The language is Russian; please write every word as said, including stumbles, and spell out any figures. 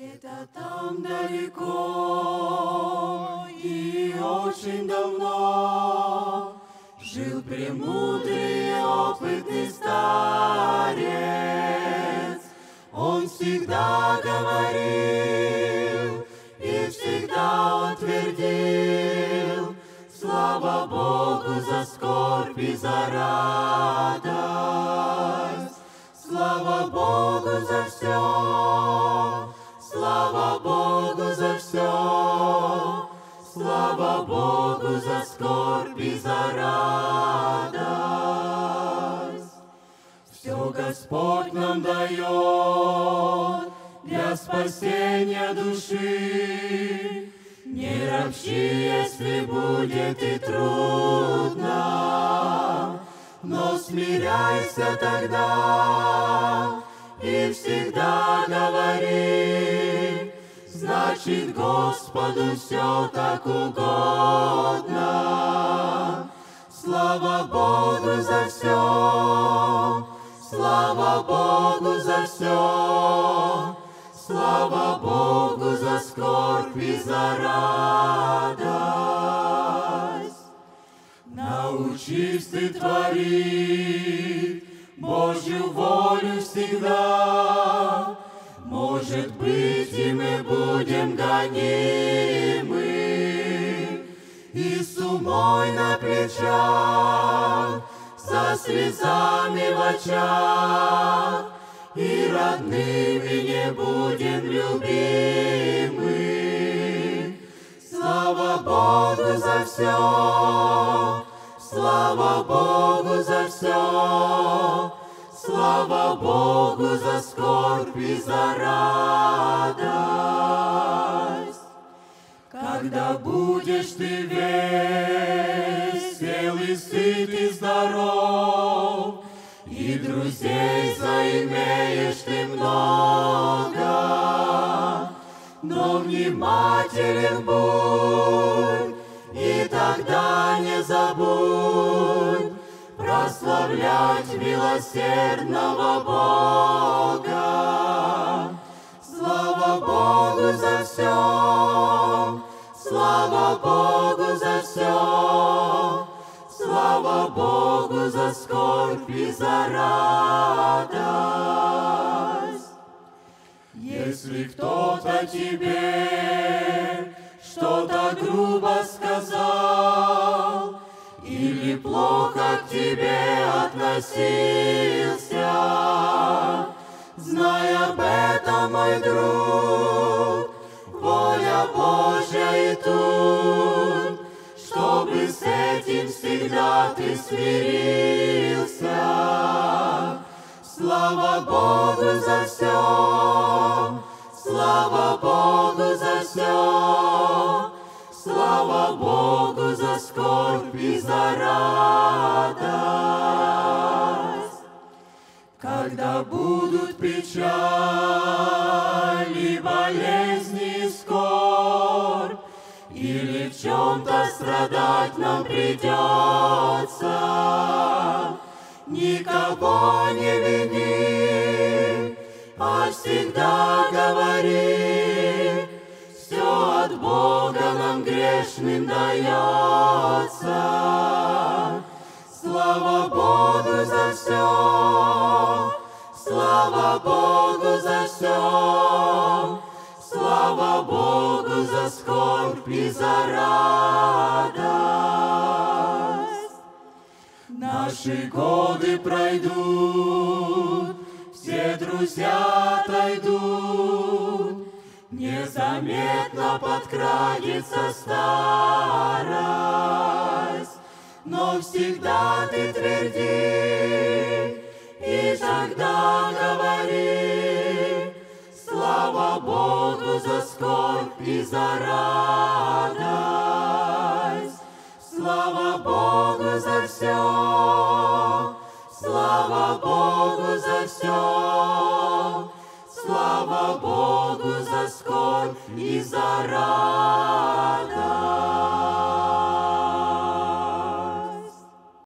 Где-то там далеко и очень давно жил премудрый и опытный старец. Он всегда говорил и всегда утвердил: слава Богу за скорбь и за радость, слава Богу за все, слава Богу за все, слава Богу за скорбь и за радость. Все Господь нам дает для спасения души. Не ропщи, если будет и трудно, но смиряйся тогда и всегда говори: значит, Господу все так угодно. Слава Богу за все, слава Богу за все, слава Богу за скорбь и за радость. Научись ты творить Божью волю всегда. Может быть, и мы будем гонимы, и с умой на плечах, со слезами в очах, и родными не будем любимы. Слава Богу за все, слава Богу за все, слава Богу за скорбь и за радость. Когда будешь ты весь, сел и сыт и здоров, и друзей заимеешь ты много, но внимателен будь, и тогда не забудь прославлять милосердного Бога. Слава Богу за все, слава Богу за все, слава Богу за скорбь и за радость. Если кто-то тебе что-то грубо сказал или плохо к тебе относился, знай об этом, мой друг, воля Божья и тут, чтобы с этим всегда ты смирился. Слава Богу за все, слава Богу за все, слава Богу за скорбь и за радость. Когда будут печали, болезни и скорбь, или в чем-то страдать нам придется, никого не вини, а всегда говори: все от Бога нам грешным дается. Слава Богу за все, слава Богу за все, слава Богу за скорбь и за радость. Наши годы пройдут, все друзья отойдут, незаметно подкрадется старость, но всегда ты тверди и тогда говори: слава Богу за скорбь и за радость, слава Богу за все, слава Богу за все, слава Богу за скорбь и за радость.